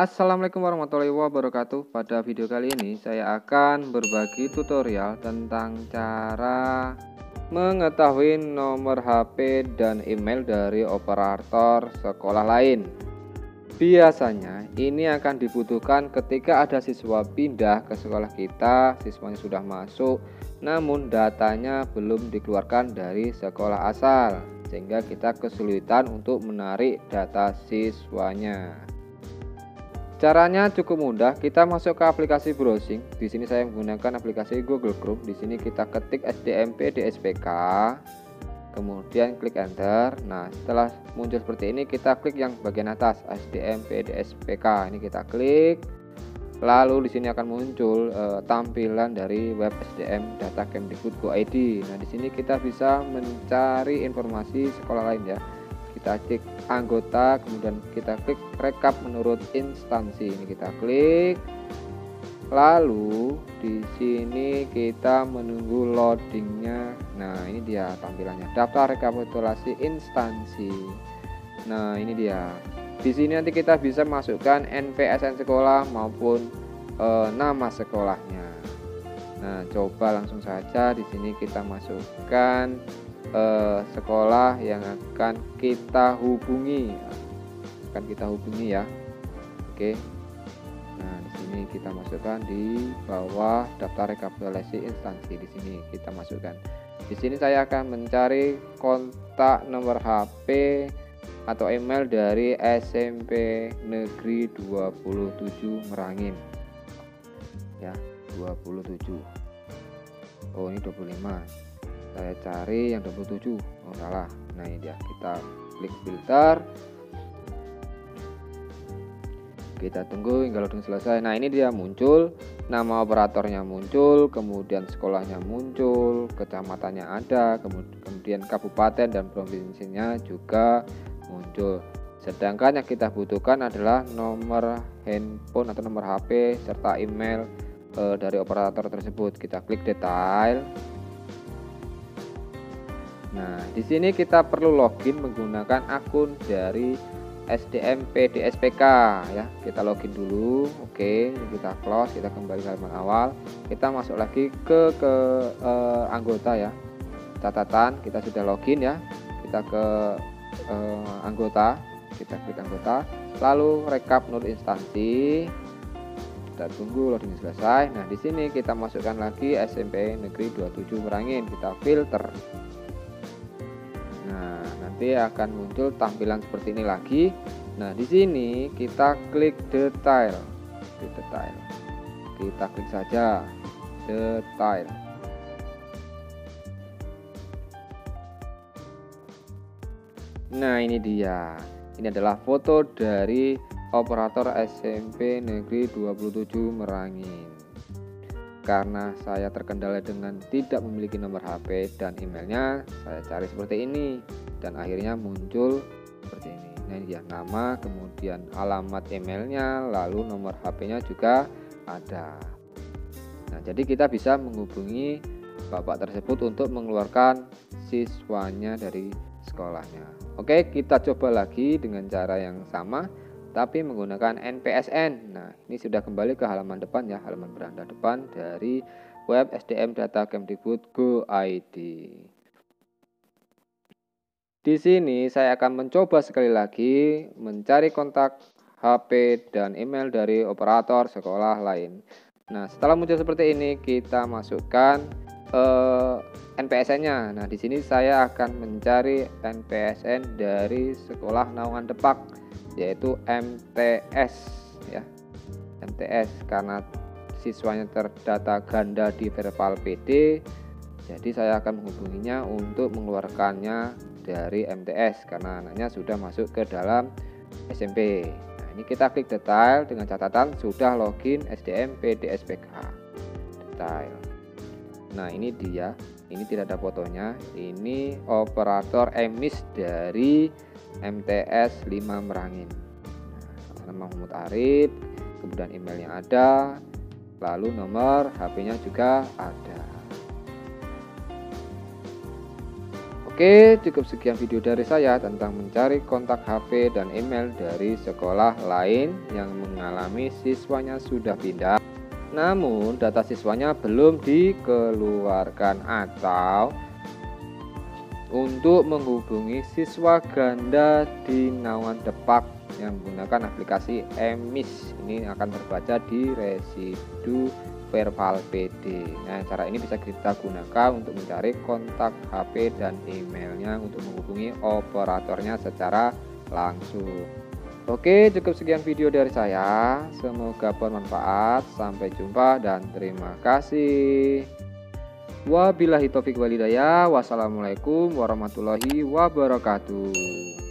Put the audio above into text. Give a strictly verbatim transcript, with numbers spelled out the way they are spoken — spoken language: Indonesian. Assalamualaikum warahmatullahi wabarakatuh. Pada video kali ini saya akan berbagi tutorial tentang cara mengetahui nomor H P dan email dari operator sekolah lain. Biasanya ini akan dibutuhkan ketika ada siswa pindah ke sekolah kita, siswanya sudah masuk namun datanya belum dikeluarkan dari sekolah asal, sehingga kita kesulitan untuk menarik data siswanya. Caranya cukup mudah, kita masuk ke aplikasi browsing. Di sini saya menggunakan aplikasi Google Chrome. Di sini kita ketik S D M P D S P K, kemudian klik enter. Nah, setelah muncul seperti ini, kita klik yang bagian atas S D M P D S P K. Ini kita klik. Lalu di sini akan muncul e, tampilan dari web S D M Data Kemdikbud Go I D. Nah, di sini kita bisa mencari informasi sekolah lain ya. Kita klik anggota, kemudian kita klik rekap menurut instansi. Ini kita klik. Lalu di sini kita menunggu loadingnya. Nah, ini dia tampilannya. Daftar rekapitulasi instansi. Nah, ini dia. Di sini nanti kita bisa masukkan N P S N sekolah maupun e, nama sekolahnya. Nah, coba langsung saja di sini kita masukkan Eh, sekolah yang akan kita hubungi, akan kita hubungi ya. Oke. Nah, di sini kita masukkan di bawah daftar rekapitulasi instansi. Di sini kita masukkan. Di sini saya akan mencari kontak nomor H P atau email dari S M P Negeri dua puluh tujuh Merangin. Ya, dua puluh tujuh. Oh, ini dua puluh lima. Saya cari yang dua puluh tujuh, oh salah. Nah, ini dia, kita klik filter, kita tunggu hingga loading selesai. Nah, ini dia muncul, nama operatornya muncul, kemudian sekolahnya muncul, kecamatannya ada, kemudian kabupaten dan provinsinya juga muncul. Sedangkan yang kita butuhkan adalah nomor handphone atau nomor H P serta email e, dari operator tersebut. Kita klik detail. Nah, di sini kita perlu login menggunakan akun dari S D M P D S P K ya. Kita login dulu. Oke, kita close, kita kembali ke halaman awal. Kita masuk lagi ke ke eh, anggota ya. Catatan, kita sudah login ya. Kita ke eh, anggota, kita klik anggota, lalu rekap menurut instansi. Kita tunggu loading selesai. Nah, di sini kita masukkan lagi S M P Negeri dua puluh tujuh Merangin, kita filter. Nah, nanti akan muncul tampilan seperti ini lagi. Nah, di sini kita klik detail. Klik detail. Kita klik saja detail. Nah, ini dia. Ini adalah foto dari operator S M P Negeri dua puluh tujuh Merangin. Karena saya terkendala dengan tidak memiliki nomor H P dan emailnya, saya cari seperti ini dan akhirnya muncul seperti ini. Nah, ini dia nama, kemudian alamat emailnya, lalu nomor H P-nya juga ada. Nah, jadi kita bisa menghubungi bapak tersebut untuk mengeluarkan siswanya dari sekolahnya. Oke, kita coba lagi dengan cara yang sama tapi menggunakan N P S N. Nah, ini sudah kembali ke halaman depan ya, halaman beranda depan dari web S D M Data Kemdikbud Go I D. Di sini saya akan mencoba sekali lagi mencari kontak H P dan email dari operator sekolah lain. Nah, setelah muncul seperti ini, kita masukkan eh, N P S N-nya. Nah, di sini saya akan mencari N P S N dari sekolah naungan Depak, yaitu M T S ya. M T S karena siswanya terdata ganda di Verval P D, jadi saya akan menghubunginya untuk mengeluarkannya dari M T S karena anaknya sudah masuk ke dalam S M P. Nah, ini kita klik detail dengan catatan sudah login S D M P D S P K. Detail. Nah, ini dia. Ini tidak ada fotonya. Ini operator Emis dari M T S lima Merangin. Nah, nama Muhammad Arif, kemudian emailnya ada, lalu nomor H P-nya juga ada. Oke, Oke, cukup sekian video dari saya tentang mencari kontak H P dan email dari sekolah lain yang mengalami siswanya sudah pindah, namun data siswanya belum dikeluarkan, atau untuk menghubungi siswa ganda di Nawan Depak yang menggunakan aplikasi Emis. Ini akan terbaca di residu Verval P D. Nah, cara ini bisa kita gunakan untuk mencari kontak H P dan emailnya untuk menghubungi operatornya secara langsung. Oke, cukup sekian video dari saya. Semoga bermanfaat. Sampai jumpa dan terima kasih. Wabillahi taufiq walhidayah. Wassalamualaikum warahmatullahi wabarakatuh.